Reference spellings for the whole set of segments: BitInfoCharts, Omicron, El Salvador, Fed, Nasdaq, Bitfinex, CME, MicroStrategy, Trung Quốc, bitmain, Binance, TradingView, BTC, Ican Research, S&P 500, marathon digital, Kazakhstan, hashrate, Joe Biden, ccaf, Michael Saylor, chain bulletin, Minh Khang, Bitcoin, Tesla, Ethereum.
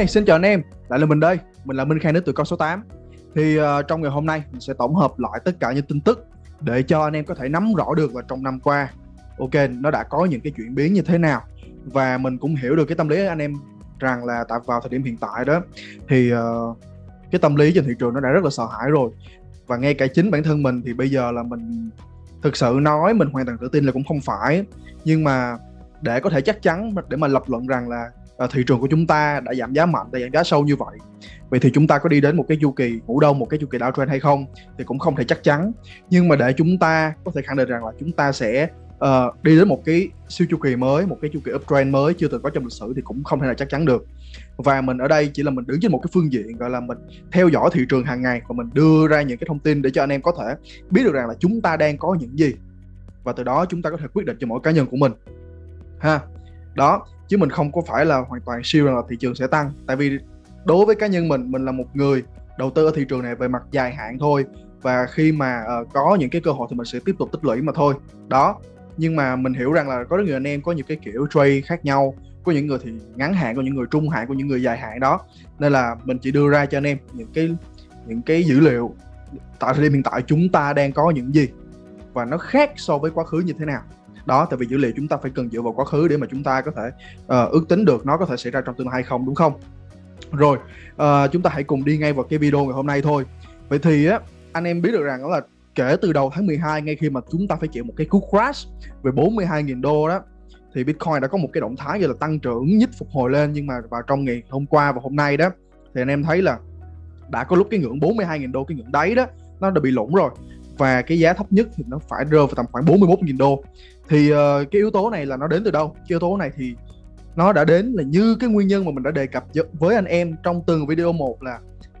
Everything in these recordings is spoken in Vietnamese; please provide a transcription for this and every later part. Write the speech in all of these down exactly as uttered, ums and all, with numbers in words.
Ok, xin chào anh em, lại là mình đây. Mình là Minh Khang đến từ con số tám. Thì uh, trong ngày hôm nay mình sẽ tổng hợp lại tất cả những tin tức để cho anh em có thể nắm rõ được là trong năm qua, ok, nó đã có những cái chuyển biến như thế nào. Và mình cũng hiểu được cái tâm lý anh em rằng là tại vào thời điểm hiện tại đó thì uh, cái tâm lý trên thị trường nó đã rất là sợ hãi rồi. Và ngay cả chính bản thân mình thì bây giờ là mình thực sự nói mình hoàn toàn tự tin là cũng không phải. Nhưng mà để có thể chắc chắn, để mà lập luận rằng là thị trường của chúng ta đã giảm giá mạnh, đã giảm giá sâu như vậy, vậy thì chúng ta có đi đến một cái chu kỳ ngủ đông, một cái chu kỳ downtrend hay không thì cũng không thể chắc chắn. Nhưng mà để chúng ta có thể khẳng định rằng là chúng ta sẽ uh, đi đến một cái siêu chu kỳ mới, một cái chu kỳ uptrend mới chưa từng có trong lịch sử thì cũng không thể nào chắc chắn được. Và mình ở đây chỉ là mình đứng trên một cái phương diện gọi là mình theo dõi thị trường hàng ngày, và mình đưa ra những cái thông tin để cho anh em có thể biết được rằng là chúng ta đang có những gì, và từ đó chúng ta có thể quyết định cho mỗi cá nhân của mình ha. Đó, chứ mình không có phải là hoàn toàn siêu rằng là thị trường sẽ tăng. Tại vì đối với cá nhân mình, mình là một người đầu tư ở thị trường này về mặt dài hạn thôi. Và khi mà uh, có những cái cơ hội thì mình sẽ tiếp tục tích lũy mà thôi. Đó, nhưng mà mình hiểu rằng là có rất nhiều anh em có những cái kiểu trade khác nhau. Có những người thì ngắn hạn, có những người trung hạn, có những người dài hạn đó. Nên là mình chỉ đưa ra cho anh em những cái, những cái dữ liệu tại thời điểm hiện tại chúng ta đang có những gì, và nó khác so với quá khứ như thế nào. Đó, tại vì dữ liệu chúng ta phải cần dựa vào quá khứ để mà chúng ta có thể uh, ước tính được nó có thể xảy ra trong tương lai hay không, đúng không? Rồi, uh, chúng ta hãy cùng đi ngay vào cái video ngày hôm nay thôi. Vậy thì á, anh em biết được rằng đó là kể từ đầu tháng mười hai, ngay khi mà chúng ta phải chịu một cái cú crash về bốn mươi hai nghìn đô đó, thì Bitcoin đã có một cái động thái gọi là tăng trưởng nhích phục hồi lên. Nhưng mà vào trong ngày hôm qua và hôm nay đó, thì anh em thấy là đã có lúc cái ngưỡng bốn mươi hai nghìn đô, cái ngưỡng đáy đó, nó đã bị lủng rồi. Và cái giá thấp nhất thì nó phải rơi vào tầm khoảng bốn mươi mốt nghìn đô. Thì uh, cái yếu tố này là nó đến từ đâu? Cái yếu tố này thì nó đã đến là như cái nguyên nhân mà mình đã đề cập với anh em trong từng video một, là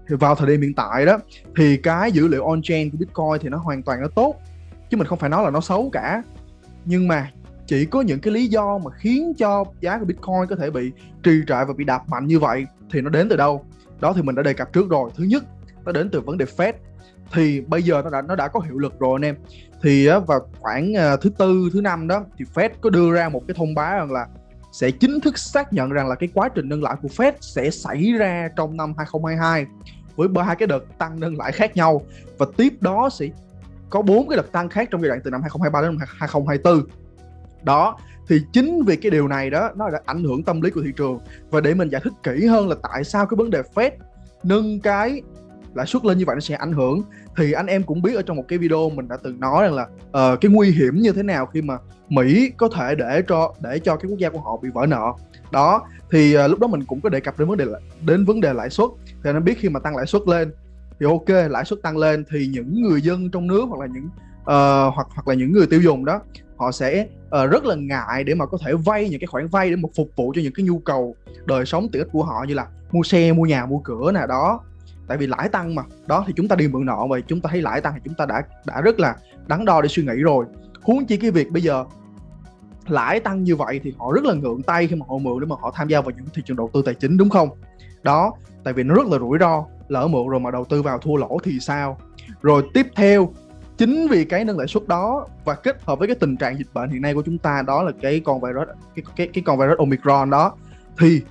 vào thời điểm hiện tại đó thì cái dữ liệu on-chain của Bitcoin thì nó hoàn toàn nó tốt, chứ mình không phải nói là nó xấu cả. Nhưng mà chỉ có những cái lý do mà khiến cho giá của Bitcoin có thể bị trì trệ và bị đạp mạnh như vậy thì nó đến từ đâu? Đó thì mình đã đề cập trước rồi. Thứ nhất, nó đến từ vấn đề Fed. Thì bây giờ nó đã nó đã có hiệu lực rồi anh em. Thì vào khoảng thứ tư, thứ năm đó thì Fed có đưa ra một cái thông báo rằng là sẽ chính thức xác nhận rằng là cái quá trình nâng lãi của Fed sẽ xảy ra trong năm hai không hai hai với ba hai cái đợt tăng nâng lãi khác nhau, và tiếp đó sẽ có bốn cái đợt tăng khác trong giai đoạn từ năm hai không hai ba đến năm hai không hai tư. Đó, thì chính vì cái điều này đó nó đã ảnh hưởng tâm lý của thị trường. Và để mình giải thích kỹ hơn là tại sao cái vấn đề Fed nâng cái lãi suất lên như vậy nó sẽ ảnh hưởng, thì anh em cũng biết ở trong một cái video mình đã từng nói rằng là uh, cái nguy hiểm như thế nào khi mà Mỹ có thể để cho để cho cái quốc gia của họ bị vỡ nợ. Đó, thì uh, lúc đó mình cũng có đề cập đến vấn đề đến vấn đề lãi suất. Thì anh em biết khi mà tăng lãi suất lên thì ok, lãi suất tăng lên thì những người dân trong nước hoặc là những uh, hoặc hoặc là những người tiêu dùng đó, họ sẽ uh, rất là ngại để mà có thể vay những cái khoản vay để mà phục vụ cho những cái nhu cầu đời sống tiện ích của họ, như là mua xe, mua nhà, mua cửa nè đó. Tại vì lãi tăng mà, đó thì chúng ta đi mượn nợ mà chúng ta thấy lãi tăng thì chúng ta đã đã rất là đắn đo để suy nghĩ rồi. Huống chi cái việc bây giờ lãi tăng như vậy thì họ rất là ngượng tay khi mà họ mượn để mà họ tham gia vào những thị trường đầu tư tài chính, đúng không? Đó, tại vì nó rất là rủi ro, lỡ mượn rồi mà đầu tư vào thua lỗ thì sao? Rồi tiếp theo, chính vì cái nâng lãi suất đó và kết hợp với cái tình trạng dịch bệnh hiện nay của chúng ta, đó là cái con virus cái cái, cái con virus Omicron đó, thì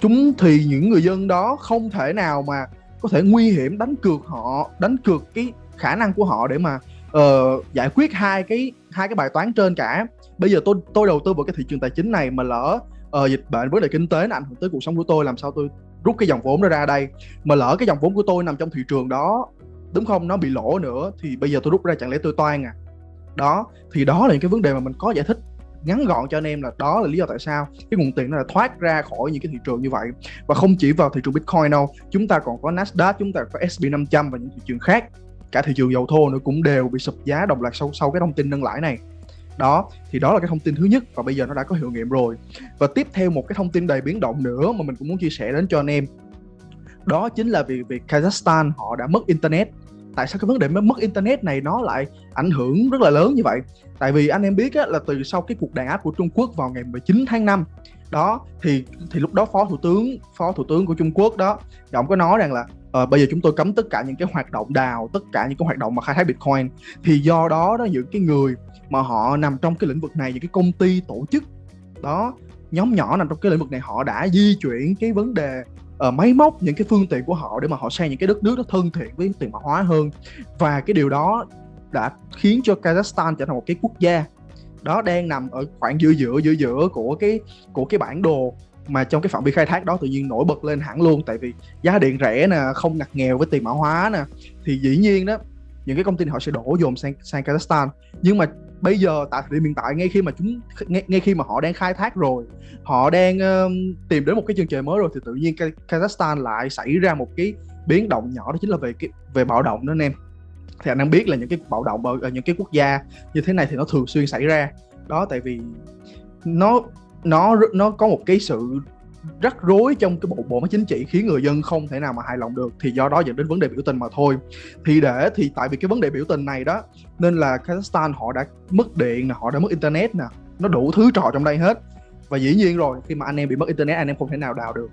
chúng thì những người dân đó không thể nào mà có thể nguy hiểm đánh cược họ đánh cược cái khả năng của họ để mà uh, giải quyết hai cái hai cái bài toán trên cả. Bây giờ tôi tôi đầu tư vào cái thị trường tài chính này mà lỡ uh, dịch bệnh, vấn đề kinh tế nó ảnh hưởng tới cuộc sống của tôi, làm sao tôi rút cái dòng vốn đó ra đây? Mà lỡ cái dòng vốn của tôi nằm trong thị trường đó, đúng không, nó bị lỗ nữa thì bây giờ tôi rút ra chẳng lẽ tôi toan à? Đó, thì đó là những cái vấn đề mà mình có giải thích ngắn gọn cho anh em là đó là lý do tại sao cái nguồn tiền nó là thoát ra khỏi những cái thị trường như vậy. Và không chỉ vào thị trường Bitcoin đâu, chúng ta còn có Nasdaq, chúng ta có S and P năm trăm và những thị trường khác, cả thị trường dầu thô nữa cũng đều bị sụp giá đồng loạt sau sau cái thông tin nâng lãi này. Đó, thì đó là cái thông tin thứ nhất và bây giờ nó đã có hiệu nghiệm rồi. Và tiếp theo một cái thông tin đầy biến động nữa mà mình cũng muốn chia sẻ đến cho anh em, đó chính là việc, việc Kazakhstan họ đã mất internet. Tại sao cái vấn đề mất internet này nó lại ảnh hưởng rất là lớn như vậy? Tại vì anh em biết á, là từ sau cái cuộc đàn áp của Trung Quốc vào ngày mười chín tháng năm đó, thì thì lúc đó phó thủ tướng phó thủ tướng của Trung Quốc đó, thì ông có nói rằng là uh, bây giờ chúng tôi cấm tất cả những cái hoạt động đào, tất cả những cái hoạt động mà khai thác Bitcoin. Thì do đó đó những cái người mà họ nằm trong cái lĩnh vực này, những cái công ty, tổ chức đó, nhóm nhỏ nằm trong cái lĩnh vực này họ đã di chuyển cái vấn đề uh, máy móc, những cái phương tiện của họ để mà họ sang những cái đất nước nó thân thiện với tiền mã hóa hơn. Và cái điều đó đã khiến cho Kazakhstan trở thành một cái quốc gia đó đang nằm ở khoảng giữa giữa giữa giữa của cái của cái bản đồ mà trong cái phạm vi khai thác đó tự nhiên nổi bật lên hẳn luôn. Tại vì giá điện rẻ nè, không ngặt nghèo với tiền mã hóa nè, thì dĩ nhiên đó những cái công ty này họ sẽ đổ dồn sang sang Kazakhstan. Nhưng mà bây giờ tại thời điểm hiện tại, ngay khi mà chúng ngay, ngay khi mà họ đang khai thác rồi, họ đang uh, tìm đến một cái chân trời mới rồi, thì tự nhiên Kazakhstan lại xảy ra một cái biến động nhỏ, đó chính là về cái về bạo động đó anh em. Thì anh em biết là những cái bạo động ở những cái quốc gia như thế này thì nó thường xuyên xảy ra đó, tại vì nó nó nó có một cái sự rắc rối trong cái bộ bộ máy chính trị khiến người dân không thể nào mà hài lòng được, thì do đó dẫn đến vấn đề biểu tình mà thôi. Thì để thì tại vì cái vấn đề biểu tình này đó nên là Kazakhstan họ đã mất điện nè, họ đã mất internet nè, nó đủ thứ trò trong đây hết. Và dĩ nhiên rồi, khi mà anh em bị mất internet, anh em không thể nào đào được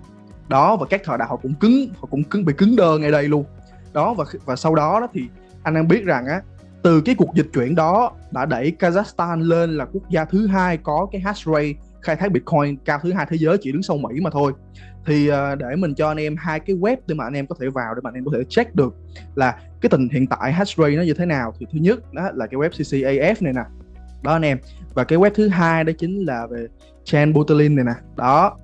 đó, và các thợ đào họ cũng cứng họ cũng cứng bị cứng đơ ngay đây luôn đó. Và và sau đó, đó thì anh em biết rằng á, từ cái cuộc dịch chuyển đó đã đẩy Kazakhstan lên là quốc gia thứ hai có cái hash rate khai thác Bitcoin cao thứ hai thế giới, chỉ đứng sau Mỹ mà thôi. Thì uh, để mình cho anh em hai cái web để mà anh em có thể vào để mà anh em có thể check được là cái tình hiện tại hash rate nó như thế nào. Thì thứ nhất đó là cái web ccaf này nè đó anh em, và cái web thứ hai đó chính là về chain bulletin này nè đó.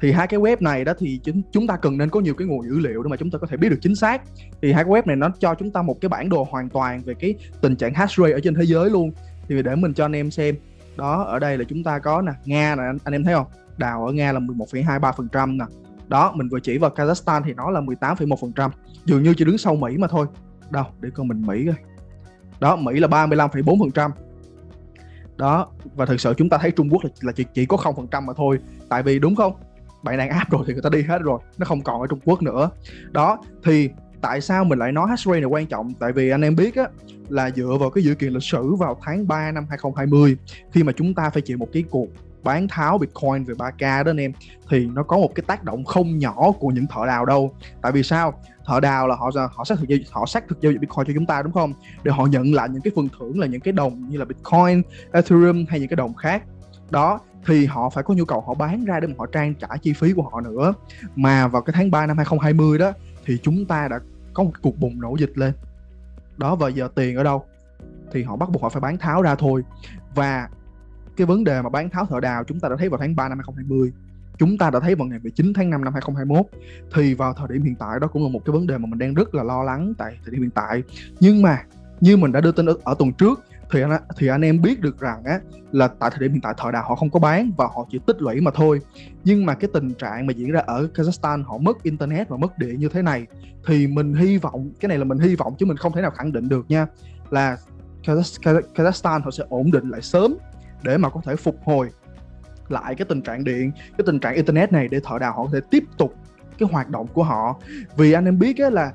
Thì hai cái web này đó thì chúng ta cần nên có nhiều cái nguồn dữ liệu để mà chúng ta có thể biết được chính xác. Thì hai cái web này nó cho chúng ta một cái bản đồ hoàn toàn về cái tình trạng hash rate ở trên thế giới luôn. Thì để mình cho anh em xem đó, ở đây là chúng ta có nè, Nga nè, anh, anh em thấy không, đào ở Nga là mười một phẩy hai ba phần trăm nè đó. Mình vừa chỉ vào Kazakhstan thì nó là mười tám phẩy một phần trăm, dường như chỉ đứng sau Mỹ mà thôi. Đâu để coi mình Mỹ coi đó, Mỹ là ba mươi lăm phẩy bốn phần trăm đó. Và thực sự chúng ta thấy Trung Quốc là, là chỉ, chỉ có không phần trăm mà thôi, tại vì đúng không, bạn đang áp rồi thì người ta đi hết rồi, nó không còn ở Trung Quốc nữa đó. Thì tại sao mình lại nói hash rate này quan trọng? Tại vì anh em biết á, là dựa vào cái dữ kiện lịch sử vào tháng ba năm hai không hai không, khi mà chúng ta phải chịu một cái cuộc bán tháo Bitcoin về ba ca đó anh em, thì nó có một cái tác động không nhỏ của những thợ đào đâu. Tại vì sao? Thợ đào là họ họ xác thực giao, họ xác thực giao dịch Bitcoin cho chúng ta đúng không? Để họ nhận lại những cái phần thưởng là những cái đồng như là Bitcoin, Ethereum hay những cái đồng khác. Đó, thì họ phải có nhu cầu họ bán ra để mà họ trang trải chi phí của họ nữa. Mà vào cái tháng ba năm hai không hai không đó thì chúng ta đã có một cuộc bùng nổ dịch lên đó, và giờ tiền ở đâu thì họ bắt buộc họ phải bán tháo ra thôi. Và cái vấn đề mà bán tháo thợ đào chúng ta đã thấy vào tháng ba năm hai không hai không, chúng ta đã thấy vào ngày mười chín tháng năm năm hai không hai mốt. Thì vào thời điểm hiện tại đó cũng là một cái vấn đề mà mình đang rất là lo lắng tại thời điểm hiện tại. Nhưng mà như mình đã đưa tin ở, ở tuần trước thì anh, thì anh em biết được rằng á, là tại thời điểm hiện tại thợ đào họ không có bán và họ chỉ tích lũy mà thôi. Nhưng mà cái tình trạng mà diễn ra ở Kazakhstan, họ mất internet và mất điện như thế này, thì mình hy vọng, cái này là mình hy vọng chứ mình không thể nào khẳng định được nha, là Kazakhstan họ sẽ ổn định lại sớm để mà có thể phục hồi lại cái tình trạng điện, cái tình trạng internet này, để thợ đào họ có thể tiếp tục cái hoạt động của họ. Vì anh em biết á, là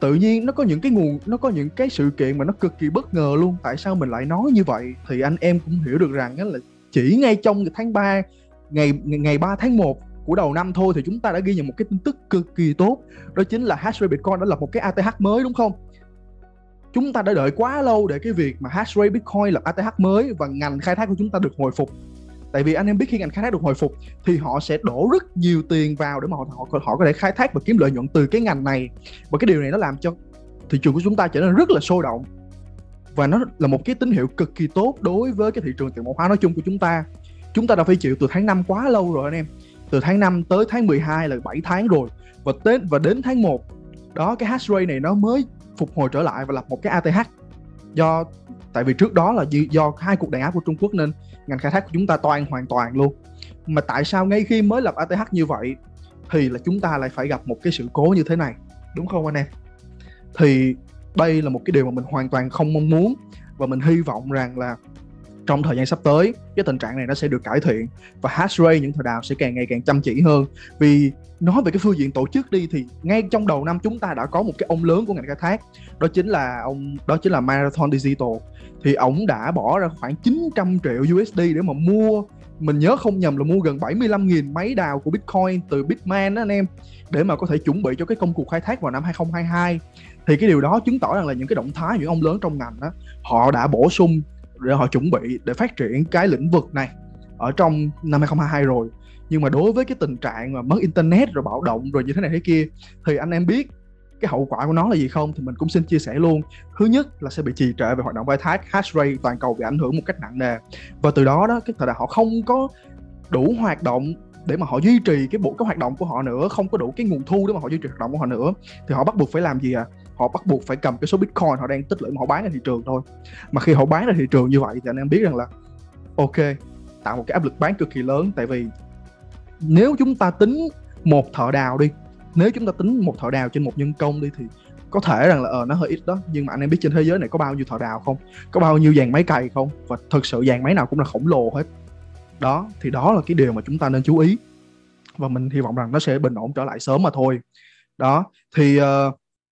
tự nhiên nó có những cái nguồn, nó có những cái sự kiện mà nó cực kỳ bất ngờ luôn. Tại sao mình lại nói như vậy? Thì anh em cũng hiểu được rằng là chỉ ngay trong tháng ba, ngày ngày ba tháng một của đầu năm thôi, thì chúng ta đã ghi nhận một cái tin tức cực kỳ tốt, đó chính là hash rate Bitcoin đã lập một cái a tê hát mới đúng không? Chúng ta đã đợi quá lâu để cái việc mà hash rate Bitcoin lập a tê hát mới và ngành khai thác của chúng ta được hồi phục. Tại vì anh em biết khi ngành khai thác được hồi phục thì họ sẽ đổ rất nhiều tiền vào để mà họ, họ, họ có thể khai thác và kiếm lợi nhuận từ cái ngành này. Và cái điều này nó làm cho thị trường của chúng ta trở nên rất là sôi động, và nó là một cái tín hiệu cực kỳ tốt đối với cái thị trường tiền mã hóa nói chung của chúng ta. Chúng ta đã phải chịu từ tháng năm quá lâu rồi anh em, từ tháng năm tới tháng mười hai là bảy tháng rồi, và, tới, và đến tháng một đó cái hash rate này nó mới phục hồi trở lại và lập một cái a tê hát. Do tại vì trước đó là do hai cuộc đàn áp của Trung Quốc nên ngành khai thác của chúng ta toan hoàn toàn luôn. Mà tại sao ngay khi mới lập a tê hát như vậy thì là chúng ta lại phải gặp một cái sự cố như thế này, đúng không anh em? Thì đây là một cái điều mà mình hoàn toàn không mong muốn, và mình hy vọng rằng là trong thời gian sắp tới cái tình trạng này nó sẽ được cải thiện, và hash rate những thợ đào sẽ càng ngày càng chăm chỉ hơn. Vì nói về cái phương diện tổ chức đi, thì ngay trong đầu năm chúng ta đã có một cái ông lớn của ngành khai thác, đó chính là ông đó chính là Marathon Digital. Thì ổng đã bỏ ra khoảng chín trăm triệu u ét đê để mà mua, mình nhớ không nhầm là mua gần bảy mươi lăm nghìn máy đào của Bitcoin từ Bitmain đó anh em, để mà có thể chuẩn bị cho cái công cuộc khai thác vào năm hai không hai hai. Thì cái điều đó chứng tỏ rằng là những cái động thái những ông lớn trong ngành đó, họ đã bổ sung để họ chuẩn bị để phát triển cái lĩnh vực này. ở trong năm hai không hai hai rồi. Nhưng mà đối với cái tình trạng mà mất internet rồi bạo động rồi như thế này thế kia thì anh em biết cái hậu quả của nó là gì không? Thì mình cũng xin chia sẻ luôn. Thứ nhất là sẽ bị trì trệ về hoạt động khai thác, hash rate toàn cầu bị ảnh hưởng một cách nặng nề. Và từ đó đó, cái thời đại họ không có đủ hoạt động để mà họ duy trì cái bộ cái hoạt động của họ nữa, không có đủ cái nguồn thu để mà họ duy trì hoạt động của họ nữa, thì họ bắt buộc phải làm gì à? Họ bắt buộc phải cầm cái số Bitcoin họ đang tích lũy mà họ bán ra thị trường thôi. Mà khi họ bán ra thị trường như vậy thì anh em biết rằng là ok, tạo một cái áp lực bán cực kỳ lớn. Tại vì nếu chúng ta tính một thợ đào đi, nếu chúng ta tính một thợ đào trên một nhân công đi thì có thể rằng là ờ, nó hơi ít đó. Nhưng mà anh em biết trên thế giới này có bao nhiêu thợ đào không? Có bao nhiêu dàn máy cày không? Và thực sự dàn máy nào cũng là khổng lồ hết. Đó, thì đó là cái điều mà chúng ta nên chú ý. Và mình hy vọng rằng nó sẽ bình ổn trở lại sớm mà thôi. Đó, thì uh,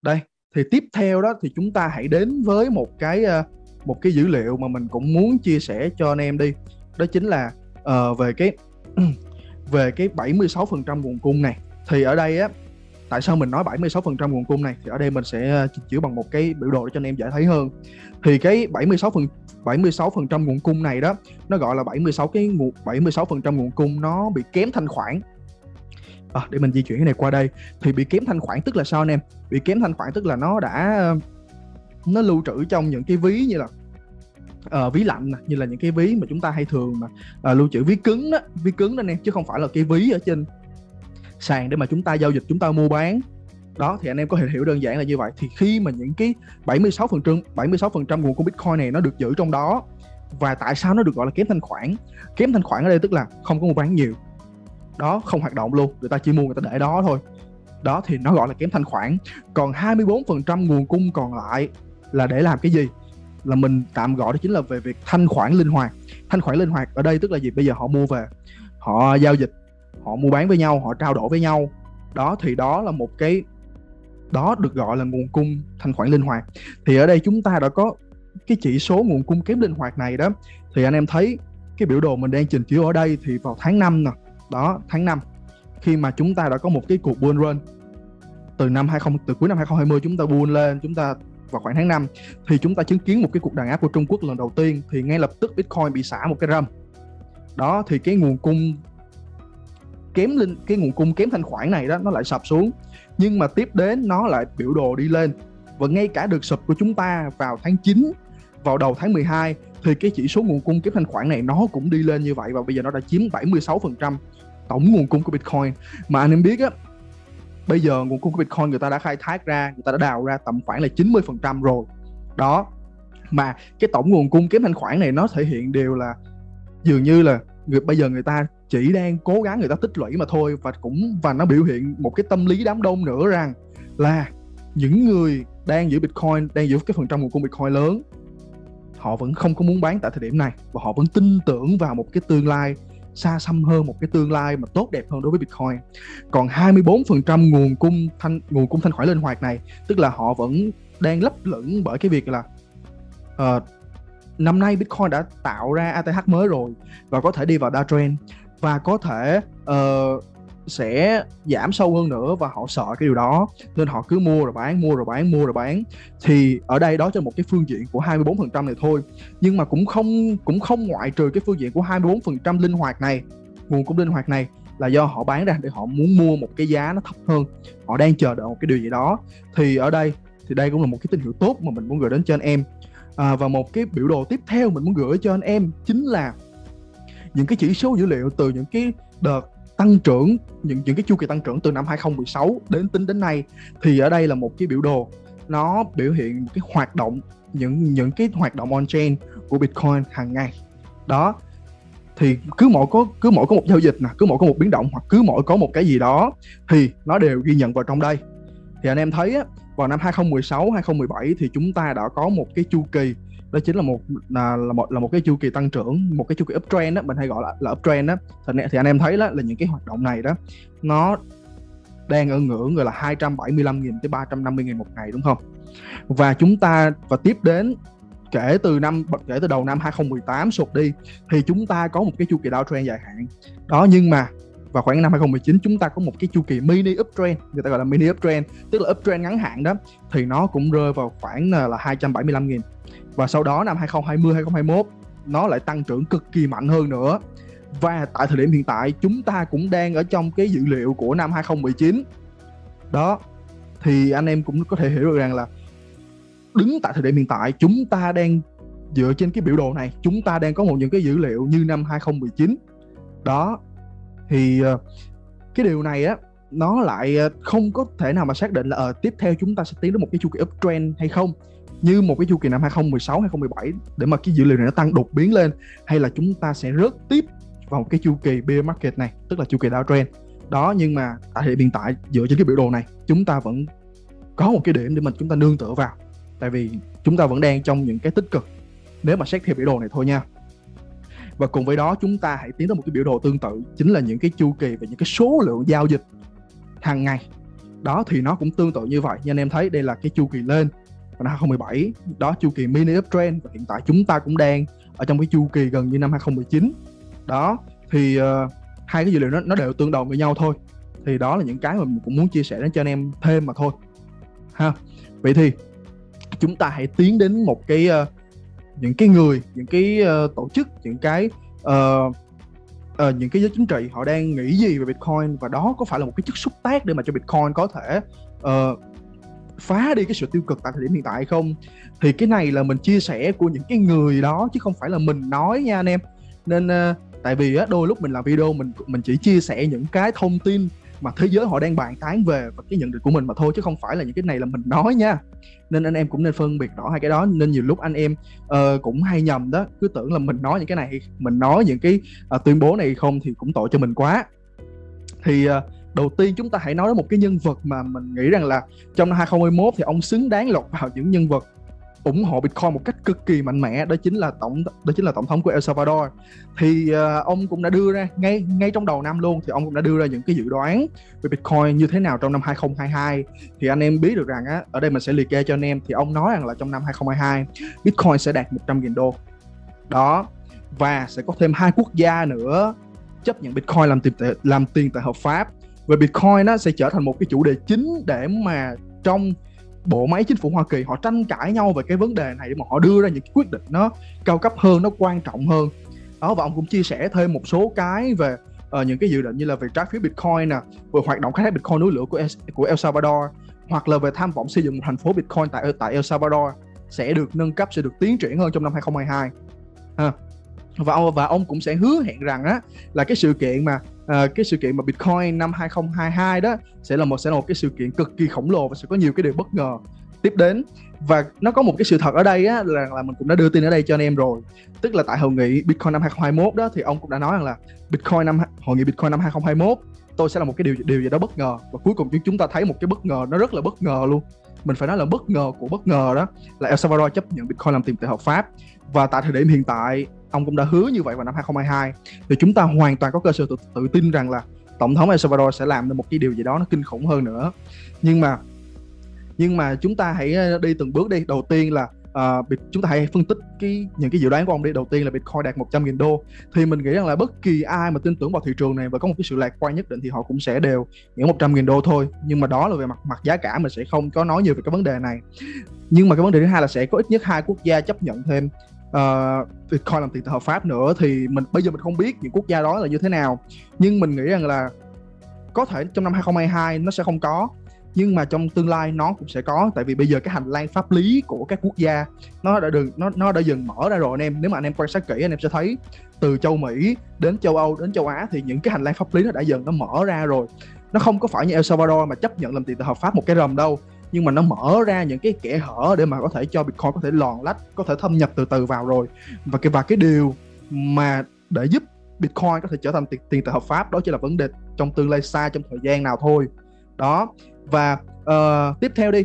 đây, thì tiếp theo đó thì chúng ta hãy đến với một cái uh, một cái dữ liệu mà mình cũng muốn chia sẻ cho anh em đi. Đó chính là uh, về cái về cái bảy mươi sáu phần trăm nguồn cung này. Thì ở đây á, tại sao mình nói bảy mươi sáu phần trăm nguồn cung này? Thì ở đây mình sẽ chỉnh chữa bằng một cái biểu đồ để cho anh em dễ thấy hơn. Thì cái bảy mươi sáu phần trăm nguồn cung này đó, nó gọi là bảy mươi sáu cái bảy mươi sáu phần trăm nguồn cung nó bị kém thanh khoản. À, để mình di chuyển cái này qua đây. Thì bị kém thanh khoản tức là sao anh em? Bị kém thanh khoản tức là nó đã nó lưu trữ trong những cái ví như là Uh, ví lạnh nè, như là những cái ví mà chúng ta hay thường mà uh, lưu trữ ví cứng đó, ví cứng đó anh em, chứ không phải là cái ví ở trên sàn để mà chúng ta giao dịch, chúng ta mua bán. Đó, thì anh em có thể hiểu đơn giản là như vậy. Thì khi mà những cái bảy mươi sáu phần trăm nguồn của Bitcoin này nó được giữ trong đó, và tại sao nó được gọi là kém thanh khoản? Kém thanh khoản ở đây tức là không có mua bán nhiều. Đó, không hoạt động luôn, người ta chỉ mua người ta để đó thôi. Đó thì nó gọi là kém thanh khoản. Còn hai mươi bốn phần trăm nguồn cung còn lại là để làm cái gì? Là mình tạm gọi đó chính là về việc thanh khoản linh hoạt. Thanh khoản linh hoạt ở đây tức là gì? Bây giờ họ mua về, họ giao dịch, họ mua bán với nhau, họ trao đổi với nhau. Đó thì đó là một cái, đó được gọi là nguồn cung thanh khoản linh hoạt. Thì ở đây chúng ta đã có cái chỉ số nguồn cung kém linh hoạt này đó. Thì anh em thấy cái biểu đồ mình đang trình chiếu ở đây, thì vào tháng năm nè, đó, tháng năm, khi mà chúng ta đã có một cái cuộc bull run từ năm hai không từ cuối năm hai không hai không, chúng ta bull lên, chúng ta vào khoảng tháng năm thì chúng ta chứng kiến một cái cuộc đàn áp của Trung Quốc lần đầu tiên, thì ngay lập tức Bitcoin bị xả một cái râm. Đó thì cái nguồn cung kém linh cái nguồn cung kém thanh khoản này đó nó lại sập xuống, nhưng mà tiếp đến nó lại biểu đồ đi lên. Và ngay cả đợt sập của chúng ta vào tháng chín, vào đầu tháng mười hai thì cái chỉ số nguồn cung kém thanh khoản này nó cũng đi lên như vậy, và bây giờ nó đã chiếm bảy mươi sáu phần trăm tổng nguồn cung của Bitcoin. Mà anh em biết á, bây giờ nguồn cung của Bitcoin người ta đã khai thác ra, người ta đã đào ra tầm khoảng là chín mươi phần trăm rồi. Đó, mà cái tổng nguồn cung kém thanh khoản này nó thể hiện điều là dường như là người, bây giờ người ta chỉ đang cố gắng người ta tích lũy mà thôi. Và cũng và nó biểu hiện một cái tâm lý đám đông nữa rằng là những người đang giữ Bitcoin, đang giữ cái phần trăm nguồn cung Bitcoin lớn, họ vẫn không có muốn bán tại thời điểm này, và họ vẫn tin tưởng vào một cái tương lai xa xăm hơn, một cái tương lai mà tốt đẹp hơn đối với Bitcoin. Còn hai mươi bốn phần trăm nguồn cung thanh nguồn cung thanh khoản linh hoạt này tức là họ vẫn đang lấp lửng bởi cái việc là uh, năm nay Bitcoin đã tạo ra a tê hát mới rồi và có thể đi vào downtrend và có thể uh, sẽ giảm sâu hơn nữa, và họ sợ cái điều đó nên họ cứ mua rồi bán, mua rồi bán, mua rồi bán. Thì ở đây đó cho một cái phương diện của hai mươi bốn phần trăm này thôi, nhưng mà cũng không cũng không ngoại trừ cái phương diện của hai mươi bốn phần trăm linh hoạt này, nguồn cung linh hoạt này là do họ bán ra để họ muốn mua một cái giá nó thấp hơn, họ đang chờ đợi một cái điều gì đó. Thì ở đây thì đây cũng là một cái tín hiệu tốt mà mình muốn gửi đến cho anh em. À, và một cái biểu đồ tiếp theo mình muốn gửi cho anh em chính là những cái chỉ số dữ liệu từ những cái đợt tăng trưởng, những những cái chu kỳ tăng trưởng từ năm hai không một sáu đến tính đến nay. Thì ở đây là một cái biểu đồ nó biểu hiện một cái hoạt động, những những cái hoạt động on chain của Bitcoin hàng ngày. Đó thì cứ mỗi có cứ mỗi có một giao dịch nè, cứ mỗi có một biến động, hoặc cứ mỗi có một cái gì đó thì nó đều ghi nhận vào trong đây. Thì anh em thấy á, vào năm hai không một sáu, hai không một bảy thì chúng ta đã có một cái chu kỳ, đó chính là một là, là một là một cái chu kỳ tăng trưởng, một cái chu kỳ uptrend đó, mình hay gọi là, là uptrend đó. Thì, thì anh em thấy đó, là những cái hoạt động này đó nó đang ở ngưỡng gọi là hai trăm bảy mươi lăm nghìn tới ba trăm năm mươi nghìn một ngày, đúng không? Và chúng ta và tiếp đến kể từ năm kể từ đầu năm hai không một tám sụt đi thì chúng ta có một cái chu kỳ downtrend dài hạn. Đó, nhưng mà vào khoảng năm hai không một chín chúng ta có một cái chu kỳ mini uptrend, người ta gọi là mini uptrend, tức là uptrend ngắn hạn đó, thì nó cũng rơi vào khoảng là hai trăm bảy mươi lăm nghìn. Và sau đó năm hai không hai không, hai không hai mốt nó lại tăng trưởng cực kỳ mạnh hơn nữa. Và tại thời điểm hiện tại chúng ta cũng đang ở trong cái dữ liệu của năm hai không một chín. Đó, thì anh em cũng có thể hiểu được rằng là đứng tại thời điểm hiện tại chúng ta đang dựa trên cái biểu đồ này, chúng ta đang có một những cái dữ liệu như năm hai không một chín. Đó, thì cái điều này á, nó lại không có thể nào mà xác định là ờ, tiếp theo chúng ta sẽ tiến đến một cái chu kỳ uptrend hay không, như một cái chu kỳ năm hai không một sáu, hai không một bảy để mà cái dữ liệu này nó tăng đột biến lên, hay là chúng ta sẽ rớt tiếp vào một cái chu kỳ bear market này, tức là chu kỳ downtrend. Đó, nhưng mà tại hiện hiện tại dựa trên cái biểu đồ này chúng ta vẫn có một cái điểm để mà chúng ta nương tựa vào, tại vì chúng ta vẫn đang trong những cái tích cực nếu mà xét theo biểu đồ này thôi nha. Và cùng với đó chúng ta hãy tiến tới một cái biểu đồ tương tự, chính là những cái chu kỳ và những cái số lượng giao dịch hàng ngày. Đó, thì nó cũng tương tự như vậy. Như anh em thấy đây là cái chu kỳ lên năm hai không một bảy, đó chu kỳ mini uptrend, và hiện tại chúng ta cũng đang ở trong cái chu kỳ gần như năm hai không một chín. Đó, thì uh, hai cái dữ liệu nó, nó đều tương đồng với nhau thôi. Thì đó là những cái mà mình cũng muốn chia sẻ đến cho anh em thêm mà thôi ha. Vậy thì chúng ta hãy tiến đến một cái uh, những cái người, những cái uh, tổ chức, những cái uh, uh, những cái giới chính trị họ đang nghĩ gì về Bitcoin, và đó có phải là một cái chất xúc tác để mà cho Bitcoin có thể uh, phá đi cái sự tiêu cực tại thời điểm hiện tại không. Thì cái này là mình chia sẻ của những cái người đó chứ không phải là mình nói nha anh em. Nên uh, tại vì á, đôi lúc mình làm video mình mình chỉ chia sẻ những cái thông tin mà thế giới họ đang bàn tán về và cái nhận định của mình mà thôi, chứ không phải là những cái này là mình nói nha. Nên anh em cũng nên phân biệt rõ hai cái đó. Nên nhiều lúc anh em uh, cũng hay nhầm đó, cứ tưởng là mình nói những cái này, mình nói những cái uh, tuyên bố này không thì cũng tội cho mình quá. Thì uh, đầu tiên chúng ta hãy nói đến một cái nhân vật mà mình nghĩ rằng là trong năm hai không hai mốt thì ông xứng đáng lọt vào những nhân vật ủng hộ Bitcoin một cách cực kỳ mạnh mẽ, đó chính là tổng đó chính là tổng thống của El Salvador. Thì uh, ông cũng đã đưa ra ngay ngay trong đầu năm luôn, thì ông cũng đã đưa ra những cái dự đoán về Bitcoin như thế nào trong năm hai không hai hai. Thì anh em biết được rằng á, ở đây mình sẽ liệt kê cho anh em. Thì ông nói rằng là trong năm hai không hai hai Bitcoin sẽ đạt một trăm nghìn đô. Đó, và sẽ có thêm hai quốc gia nữa chấp nhận Bitcoin làm tiền tệ, làm tiền tệ hợp pháp. Về Bitcoin nó sẽ trở thành một cái chủ đề chính để mà trong bộ máy chính phủ Hoa Kỳ họ tranh cãi nhau về cái vấn đề này, để mà họ đưa ra những cái quyết định nó cao cấp hơn, nó quan trọng hơn. Đó, và ông cũng chia sẻ thêm một số cái về uh, những cái dự định như là về trái phiếu Bitcoin nè, về hoạt động khai thác Bitcoin núi lửa của El, của El Salvador, hoặc là về tham vọng xây dựng một thành phố Bitcoin tại tại El Salvador sẽ được nâng cấp, sẽ được tiến triển hơn trong năm hai không hai hai. Ha. Và ông, và ông cũng sẽ hứa hẹn rằng á là cái sự kiện mà À, cái sự kiện mà Bitcoin năm hai không hai hai đó sẽ là một sẽ là một cái sự kiện cực kỳ khổng lồ, và sẽ có nhiều cái điều bất ngờ tiếp đến. Và nó có một cái sự thật ở đây á, là, là mình cũng đã đưa tin ở đây cho anh em rồi, tức là tại hội nghị Bitcoin năm hai không hai mốt đó, thì ông cũng đã nói rằng là Bitcoin năm hội nghị Bitcoin năm hai không hai mốt tôi sẽ là một cái điều điều gì đó bất ngờ. Và cuối cùng chúng ta thấy một cái bất ngờ, nó rất là bất ngờ luôn, mình phải nói là bất ngờ của bất ngờ. Đó là El Salvador chấp nhận Bitcoin làm tiền tệ hợp pháp, và tại thời điểm hiện tại ông cũng đã hứa như vậy vào năm hai không hai hai. Thì chúng ta hoàn toàn có cơ sở tự, tự tin rằng là tổng thống El Salvador sẽ làm được một cái điều gì đó nó kinh khủng hơn nữa. Nhưng mà nhưng mà chúng ta hãy đi từng bước đi. Đầu tiên là uh, chúng ta hãy phân tích cái những cái dự đoán của ông đi. Đầu tiên là Bitcoin đạt một trăm nghìn đô. Thì mình nghĩ rằng là bất kỳ ai mà tin tưởng vào thị trường này và có một cái sự lạc quan nhất định thì họ cũng sẽ đều những một trăm nghìn đô thôi. Nhưng mà đó là về mặt mặt giá cả, mình sẽ không có nói nhiều về cái vấn đề này. Nhưng mà cái vấn đề thứ hai là sẽ có ít nhất hai quốc gia chấp nhận thêm Uh, Bitcoin làm tiền tệ hợp pháp nữa. Thì mình bây giờ mình không biết những quốc gia đó là như thế nào, nhưng mình nghĩ rằng là có thể trong năm hai không hai hai nó sẽ không có, nhưng mà trong tương lai nó cũng sẽ có. Tại vì bây giờ cái hành lang pháp lý của các quốc gia nó đã được nó nó đã dần mở ra rồi anh em. Nếu mà anh em quan sát kỹ, anh em sẽ thấy từ châu Mỹ đến châu Âu đến châu Á thì những cái hành lang pháp lý nó đã dần nó mở ra rồi. Nó không có phải như El Salvador mà chấp nhận làm tiền tệ hợp pháp một cái rầm đâu, nhưng mà nó mở ra những cái kẽ hở để mà có thể cho Bitcoin có thể lòn lách, có thể thâm nhập từ từ vào rồi. Và cái và cái điều mà để giúp Bitcoin có thể trở thành tiền, tiền tệ hợp pháp đó chỉ là vấn đề trong tương lai xa, trong thời gian nào thôi. Đó, và uh, tiếp theo đi,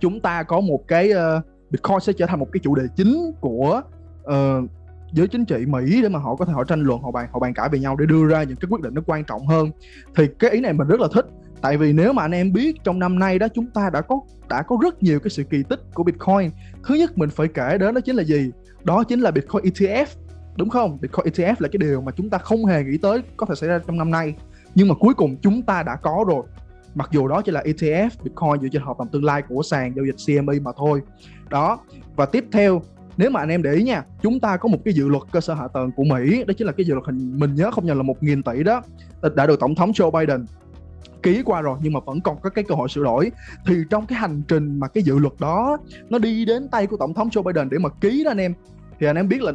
chúng ta có một cái uh, Bitcoin sẽ trở thành một cái chủ đề chính của uh, giới chính trị Mỹ để mà họ có thể họ tranh luận, họ bàn họ bàn cãi về nhau để đưa ra những cái quyết định nó quan trọng hơn. Thì cái ý này mình rất là thích. Tại vì nếu mà anh em biết trong năm nay đó, chúng ta đã có đã có rất nhiều cái sự kỳ tích của Bitcoin. Thứ nhất mình phải kể đến đó chính là gì? Đó chính là Bitcoin e tê ép, đúng không? Bitcoin e tê ép là cái điều mà chúng ta không hề nghĩ tới có thể xảy ra trong năm nay, nhưng mà cuối cùng chúng ta đã có rồi. Mặc dù đó chỉ là e tê ép Bitcoin dựa trên hợp đồng tương lai của sàn giao dịch xê em e mà thôi. Đó, và tiếp theo Nếu mà anh em để ý nha, chúng ta có một cái dự luật cơ sở hạ tầng của Mỹ, đó chính là cái dự luật hình mình nhớ không nhầm là một nghìn tỷ đó, đã được Tổng thống Joe Biden ký qua rồi, nhưng mà vẫn còn có cái cơ hội sửa đổi. Thì trong cái hành trình mà cái dự luật đó nó đi đến tay của Tổng thống Joe Biden để mà ký đó anh em, thì anh em biết là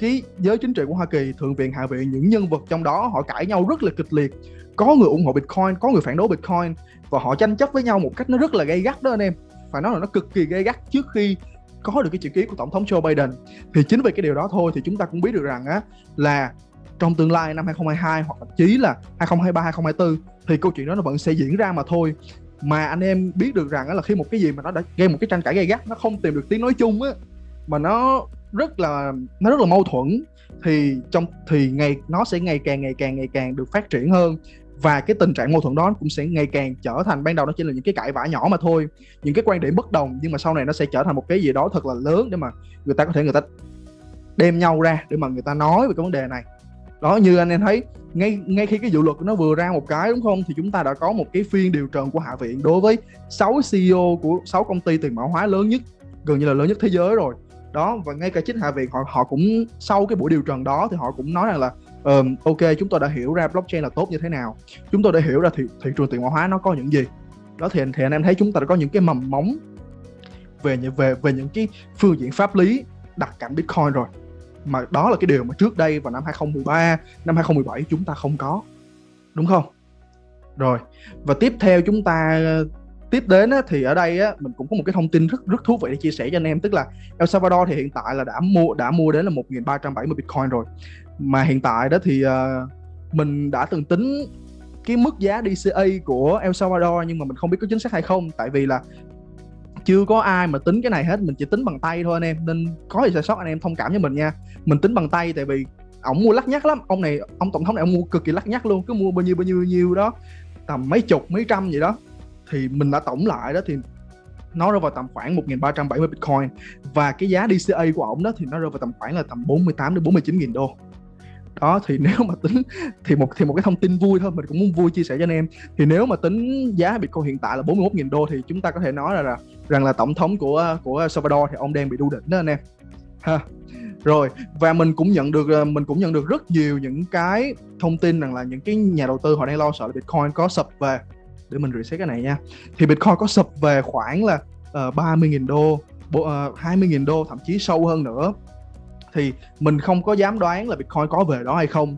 cái giới chính trị của Hoa Kỳ, Thượng viện, Hạ viện, những nhân vật trong đó họ cãi nhau rất là kịch liệt. Có người ủng hộ Bitcoin, có người phản đối Bitcoin, và họ tranh chấp với nhau một cách nó rất là gay gắt đó anh em. Phải nói là nó cực kỳ gay gắt trước khi có được cái chữ ký của Tổng thống Joe Biden. Thì chính vì cái điều đó thôi thì chúng ta cũng biết được rằng á, là trong tương lai năm hai không hai hai hoặc thậm chí là hai không hai ba, hai không hai tư thì câu chuyện đó nó vẫn sẽ diễn ra mà thôi. Mà anh em biết được rằng là khi một cái gì mà nó đã gây một cái tranh cãi gay gắt, nó không tìm được tiếng nói chung á, mà nó rất là nó rất là mâu thuẫn, thì trong thì ngày nó sẽ ngày càng ngày càng ngày càng được phát triển hơn, và cái tình trạng mâu thuẫn đó cũng sẽ ngày càng trở thành, ban đầu nó chỉ là những cái cãi vã nhỏ mà thôi, những cái quan điểm bất đồng, nhưng mà sau này nó sẽ trở thành một cái gì đó thật là lớn để mà người ta có thể người ta đem nhau ra để mà người ta nói về cái vấn đề này. Đó, như anh em thấy ngay ngay khi cái dự luật nó vừa ra một cái, đúng không, thì chúng ta đã có một cái phiên điều trần của Hạ viện đối với sáu C E O của sáu công ty tiền mã hóa lớn nhất, gần như là lớn nhất thế giới rồi đó. Và ngay cả chính Hạ viện họ họ cũng sau cái buổi điều trần đó thì họ cũng nói rằng là um, ok, chúng tôi đã hiểu ra blockchain là tốt như thế nào, chúng tôi đã hiểu ra thị, thị trường tiền mã hóa nó có những gì đó. Thì, thì anh em thấy chúng ta đã có những cái mầm móng về về về những cái phương diện pháp lý đặc cảnh Bitcoin rồi, mà đó là cái điều mà trước đây vào năm hai không một ba, năm hai không một bảy chúng ta không có, đúng không? Rồi, và tiếp theo chúng ta tiếp đến á, thì ở đây á, mình cũng có một cái thông tin rất rất thú vị để chia sẻ cho anh em, tức là El Salvador thì hiện tại là đã mua đã mua đến là một nghìn ba trăm bảy mươi Bitcoin rồi. Mà hiện tại đó thì uh, mình đã từng tính cái mức giá đê xê a của El Salvador, nhưng mà mình không biết có chính xác hay không, tại vì là chưa có ai mà tính cái này hết, mình chỉ tính bằng tay thôi anh em, nên có gì sai sót anh em thông cảm với mình nha. Mình tính bằng tay tại vì ổng mua lắt nhắt lắm, ông này, ông tổng thống này ông mua cực kỳ lắt nhắt luôn, cứ mua bao nhiêu bao nhiêu bao nhiêu đó, tầm mấy chục mấy trăm gì đó. Thì mình đã tổng lại đó thì nó rơi vào tầm khoảng một nghìn ba trăm bảy mươi Bitcoin, và cái giá đê xê a của ổng đó thì nó rơi vào tầm khoảng là tầm bốn mươi tám đến bốn mươi chín nghìn đô. Đó, thì nếu mà tính thì một thì một cái thông tin vui thôi, mình cũng muốn vui chia sẻ cho anh em. Thì nếu mà tính giá Bitcoin hiện tại là bốn mươi mốt nghìn đô thì chúng ta có thể nói là, là rằng là tổng thống của của El Salvador thì ông đang bị đu đỉnh đó anh em. Ha. Rồi, và mình cũng nhận được mình cũng nhận được rất nhiều những cái thông tin rằng là những cái nhà đầu tư họ đang lo sợ là Bitcoin có sập về. Để mình reset cái này nha. Thì Bitcoin có sập về khoảng là uh, ba mươi nghìn đô, uh, hai mươi nghìn đô, thậm chí sâu hơn nữa. Thì mình không có dám đoán là Bitcoin có về đó hay không,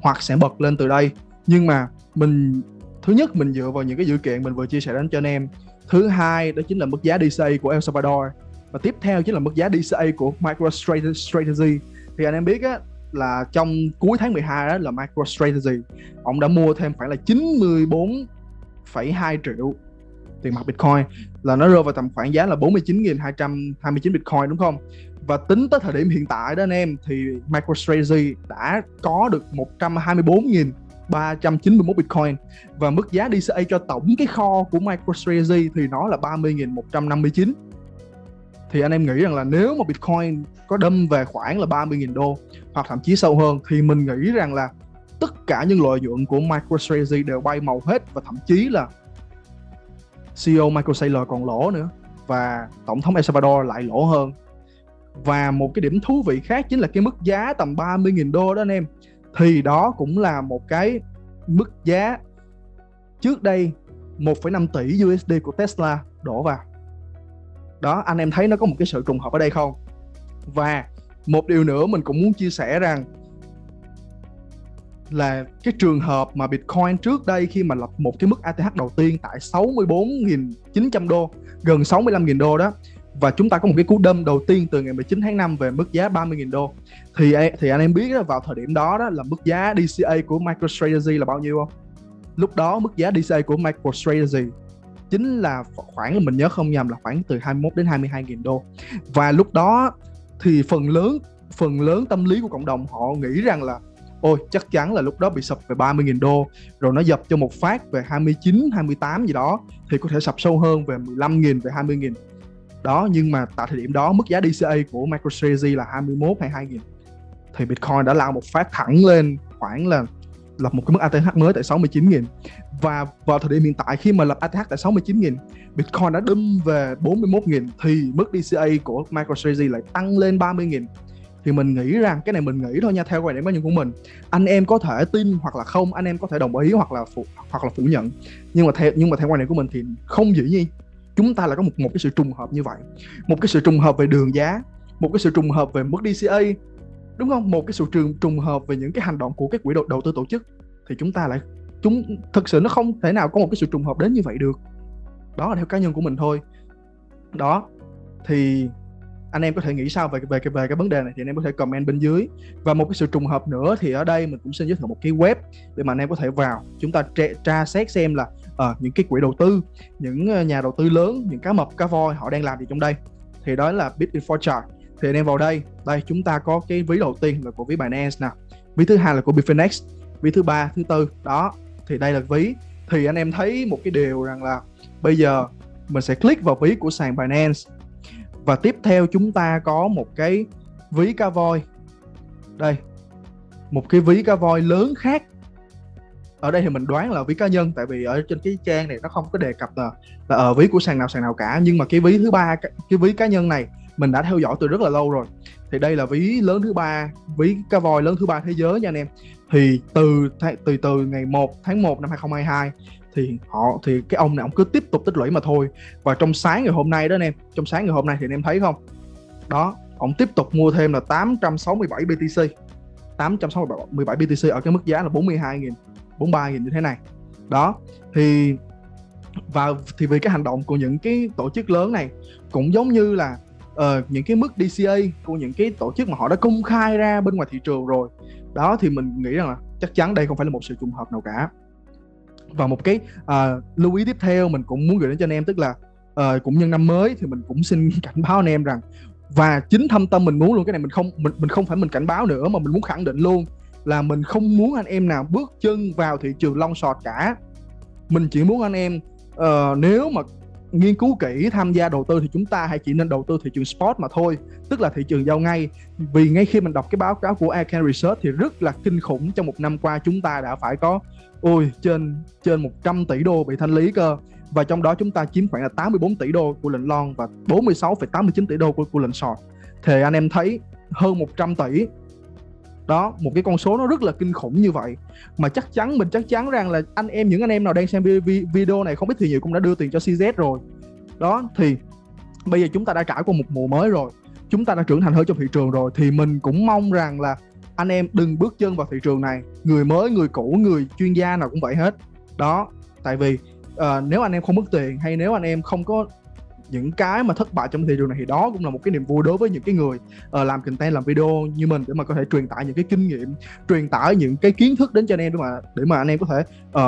hoặc sẽ bật lên từ đây. Nhưng mà mình, thứ nhất mình dựa vào những cái dữ kiện mình vừa chia sẻ đến cho anh em. Thứ hai đó chính là mức giá đê xê a của El Salvador. Và tiếp theo chính là mức giá đê xê a của MicroStrategy. Thì anh em biết á, là trong cuối tháng mười hai đó là MicroStrategy ông đã mua thêm khoảng là chín mươi bốn phẩy hai triệu tiền mặt Bitcoin, là nó rơi vào tầm khoảng giá là bốn mươi chín nghìn hai trăm hai mươi chín Bitcoin, đúng không? Và tính tới thời điểm hiện tại đó anh em, thì MicroStrategy đã có được một trăm hai mươi bốn nghìn ba trăm chín mươi mốt Bitcoin, và mức giá đê xê a cho tổng cái kho của MicroStrategy thì nó là ba mươi nghìn một trăm năm mươi chín. Thì anh em nghĩ rằng là nếu mà Bitcoin có đâm về khoảng là ba mươi nghìn đô hoặc thậm chí sâu hơn, thì mình nghĩ rằng là tất cả những lợi nhuận của MicroStrategy đều bay màu hết, và thậm chí là xê e ô Michael Saylor còn lỗ nữa, và Tổng thống El Salvador lại lỗ hơn. Và một cái điểm thú vị khác chính là cái mức giá tầm ba mươi nghìn đô đó anh em, thì đó cũng là một cái mức giá trước đây một phẩy năm tỷ u ét đê của Tesla đổ vào. Đó, anh em thấy nó có một cái sự trùng hợp ở đây không? Và một điều nữa mình cũng muốn chia sẻ rằng là cái trường hợp mà Bitcoin trước đây khi mà lập một cái mức a tê hát đầu tiên tại sáu mươi bốn nghìn chín trăm đô, gần sáu mươi lăm nghìn đô đó, và chúng ta có một cái cú đâm đầu tiên từ ngày mười chín tháng năm về mức giá ba mươi nghìn đô, thì thì anh em biết đó, vào thời điểm đó đó là mức giá đê xê a của MicroStrategy là bao nhiêu không? Lúc đó mức giá đê xê a của MicroStrategy chính là khoảng, mình nhớ không nhầm là khoảng từ hai mươi mốt đến hai mươi hai nghìn đô. Và lúc đó thì phần lớn phần lớn tâm lý của cộng đồng họ nghĩ rằng là ôi, chắc chắn là lúc đó bị sập về ba mươi nghìn đô, rồi nó dập cho một phát về hai mươi chín, hai mươi tám gì đó, thì có thể sập sâu hơn về mười lăm nghìn, về hai mươi nghìn. Đó, nhưng mà tại thời điểm đó mức giá đê xê a của MicroStrategy là hai mươi mốt hay hai nghìn, thì Bitcoin đã lao một phát thẳng lên khoảng là lập một cái mức a tê hát mới tại sáu mươi chín nghìn. Và vào thời điểm hiện tại, khi mà lập a tê hát tại sáu mươi chín nghìn, Bitcoin đã đâm về bốn mươi mốt nghìn, thì mức đê xê a của MicroStrategy lại tăng lên ba mươi nghìn. Thì mình nghĩ rằng, cái này mình nghĩ thôi nha, theo quan điểm cá nhân của mình, anh em có thể tin hoặc là không, anh em có thể đồng ý hoặc là phủ, hoặc là phủ nhận, nhưng mà theo nhưng mà theo quan điểm của mình thì không, dĩ nhiên chúng ta là có một một cái sự trùng hợp như vậy, một cái sự trùng hợp về đường giá, một cái sự trùng hợp về mức đê xê a, đúng không, một cái sự trường trùng hợp về những cái hành động của các quỹ đầu, đầu tư tổ chức, thì chúng ta lại chúng thực sự nó không thể nào có một cái sự trùng hợp đến như vậy được. Đó là theo cá nhân của mình thôi. Đó, thì anh em có thể nghĩ sao về về về cái vấn đề này thì anh em có thể comment bên dưới. Và một cái sự trùng hợp nữa thì ở đây mình cũng xin giới thiệu một cái web để mà anh em có thể vào, chúng ta tra, tra xét xem là à, những cái quỹ đầu tư, những nhà đầu tư lớn, những cá mập cá voi họ đang làm gì trong đây. Thì đó là BitInfoCharts. Thì anh em vào đây, đây chúng ta có cái ví đầu tiên là của ví Binance nè, ví thứ hai là của Bitfinex, ví thứ ba, thứ tư. Đó, thì đây là ví. Thì anh em thấy một cái điều rằng là bây giờ mình sẽ click vào ví của sàn Binance. Và tiếp theo chúng ta có một cái ví cá voi. Đây, một cái ví cá voi lớn khác. Ở đây thì mình đoán là ví cá nhân, tại vì ở trên cái trang này nó không có đề cập là, là ở ví của sàn nào sàn nào cả. Nhưng mà cái ví thứ ba, cái ví cá nhân này mình đã theo dõi từ rất là lâu rồi. Thì đây là ví lớn thứ ba, ví cá voi lớn thứ ba thế giới nha anh em. Thì từ từ từ ngày một tháng một năm hai nghìn không trăm hai mươi hai thì họ thì cái ông này ông cứ tiếp tục tích lũy mà thôi. Và trong sáng ngày hôm nay đó anh em, trong sáng ngày hôm nay thì anh em thấy không? Đó, ông tiếp tục mua thêm là tám trăm sáu mươi bảy BTC. tám trăm sáu mươi bảy BTC ở cái mức giá là bốn mươi hai nghìn, bốn mươi ba nghìn như thế này. Đó, thì và thì vì cái hành động của những cái tổ chức lớn này, cũng giống như là Ờ, những cái mức đê xê a của những cái tổ chức mà họ đã công khai ra bên ngoài thị trường rồi. Đó, thì mình nghĩ rằng là chắc chắn đây không phải là một sự trùng hợp nào cả. Và một cái uh, lưu ý tiếp theo mình cũng muốn gửi đến cho anh em, tức là uh, cũng nhân năm mới thì mình cũng xin cảnh báo anh em rằng, và chính thâm tâm mình muốn luôn, cái này mình không mình, mình không phải mình cảnh báo nữa mà mình muốn khẳng định luôn, là mình không muốn anh em nào bước chân vào thị trường long short cả. Mình chỉ muốn anh em uh, nếu mà nghiên cứu kỹ tham gia đầu tư thì chúng ta hãy chỉ nên đầu tư thị trường spot mà thôi, tức là thị trường giao ngay. Vì ngay khi mình đọc cái báo cáo của Ican Research thì rất là kinh khủng, trong một năm qua chúng ta đã phải có ôi trên trên một trăm tỷ đô bị thanh lý cơ, và trong đó chúng ta chiếm khoảng là tám mươi bốn tỷ đô của lệnh long và bốn mươi sáu phẩy tám mươi chín tỷ đô của, của lệnh short. Thì anh em thấy hơn một trăm tỷ đó, một cái con số nó rất là kinh khủng như vậy, mà chắc chắn mình chắc chắn rằng là anh em, những anh em nào đang xem video này không biết thì nhiều cũng đã đưa tiền cho xê zét rồi. Đó, thì bây giờ chúng ta đã trải qua một mùa mới rồi, chúng ta đã trưởng thành hơn trong thị trường rồi, thì mình cũng mong rằng là anh em đừng bước chân vào thị trường này, người mới, người cũ, người chuyên gia nào cũng vậy hết. Đó, tại vì uh, nếu anh em không mất tiền, hay nếu anh em không có những cái mà thất bại trong thị trường này, thì đó cũng là một cái niềm vui đối với những cái người uh, làm content, làm video như mình, để mà có thể truyền tải những cái kinh nghiệm, truyền tải những cái kiến thức đến cho anh em, để mà để mà anh em có thể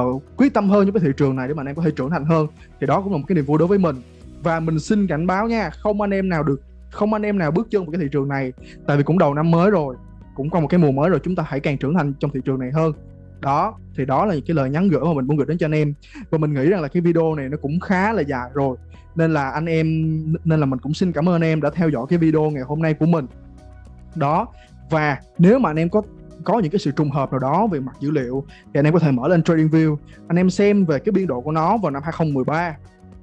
uh, quyết tâm hơn với cái thị trường này, để mà anh em có thể trưởng thành hơn, thì đó cũng là một cái niềm vui đối với mình. Và mình xin cảnh báo nha, không anh em nào được không anh em nào bước chân vào cái thị trường này, tại vì cũng đầu năm mới rồi, cũng qua một cái mùa mới rồi, chúng ta hãy càng trưởng thành trong thị trường này hơn. Đó, thì đó là những cái lời nhắn gửi mà mình muốn gửi đến cho anh em. Và mình nghĩ rằng là cái video này nó cũng khá là dài rồi, nên là anh em nên là mình cũng xin cảm ơn anh em đã theo dõi cái video ngày hôm nay của mình. Đó, và nếu mà anh em có có những cái sự trùng hợp nào đó về mặt dữ liệu thì anh em có thể mở lên TradingView, anh em xem về cái biên độ của nó vào năm hai nghìn không trăm mười ba,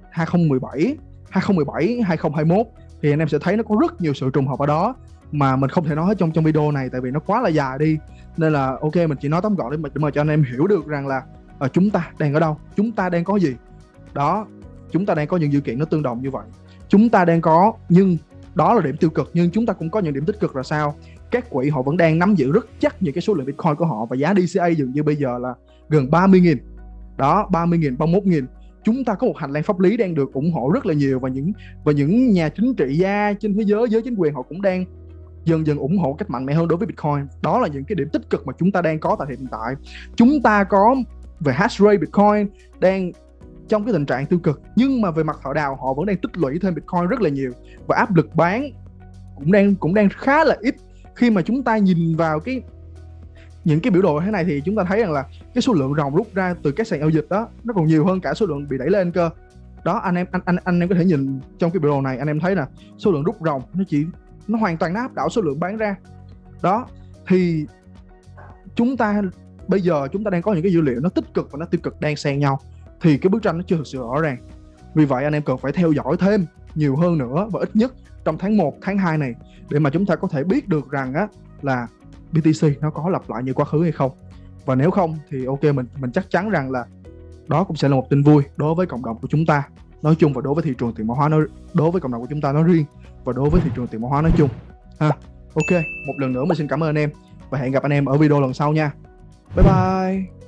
hai nghìn không trăm mười bảy, hai nghìn không trăm mười bảy, hai nghìn không trăm hai mươi mốt, thì anh em sẽ thấy nó có rất nhiều sự trùng hợp ở đó mà mình không thể nói hết trong trong video này, tại vì nó quá là dài đi. Nên là ok, mình chỉ nói tóm gọn để mà, để mà cho anh em hiểu được rằng là à, chúng ta đang ở đâu, chúng ta đang có gì. Đó, chúng ta đang có những dữ kiện nó tương đồng như vậy, chúng ta đang có, nhưng đó là điểm tiêu cực, nhưng chúng ta cũng có những điểm tích cực là sao? Các quỹ họ vẫn đang nắm giữ rất chắc những cái số lượng Bitcoin của họ, và giá đê xê a dường như bây giờ là gần ba mươi nghìn. Đó, ba mươi nghìn, ba mươi mốt nghìn. Chúng ta có một hành lang pháp lý đang được ủng hộ rất là nhiều, và những và những nhà chính trị gia trên thế giới, giới chính quyền họ cũng đang dần dần ủng hộ cách mạnh mẽ hơn đối với Bitcoin. Đó là những cái điểm tích cực mà chúng ta đang có tại hiện tại. Chúng ta có về hash rate Bitcoin đang trong cái tình trạng tiêu cực, nhưng mà về mặt thợ đào họ vẫn đang tích lũy thêm Bitcoin rất là nhiều, và áp lực bán cũng đang cũng đang khá là ít. Khi mà chúng ta nhìn vào cái những cái biểu đồ thế này thì chúng ta thấy rằng là cái số lượng ròng rút ra từ các sàn giao dịch đó nó còn nhiều hơn cả số lượng bị đẩy lên cơ. Đó, anh em anh anh anh em có thể nhìn trong cái biểu đồ này, anh em thấy là số lượng rút ròng nó chỉ nó hoàn toàn nó áp đảo số lượng bán ra. Đó, thì chúng ta bây giờ chúng ta đang có những cái dữ liệu nó tích cực và nó tiêu cực đang xen nhau, thì cái bức tranh nó chưa thực sự rõ ràng. Vì vậy anh em cần phải theo dõi thêm nhiều hơn nữa, và ít nhất trong tháng một, tháng hai này, để mà chúng ta có thể biết được rằng á, là bê tê xê nó có lặp lại như quá khứ hay không. Và nếu không thì ok, mình mình chắc chắn rằng là đó cũng sẽ là một tin vui đối với cộng đồng của chúng ta nói chung, và đối với thị trường tiền mã hóa nói, đối với cộng đồng của chúng ta nói riêng, và đối với thị trường tiền mã hóa nói chung ha. Ok, một lần nữa mình xin cảm ơn anh em và hẹn gặp anh em ở video lần sau nha. Bye bye.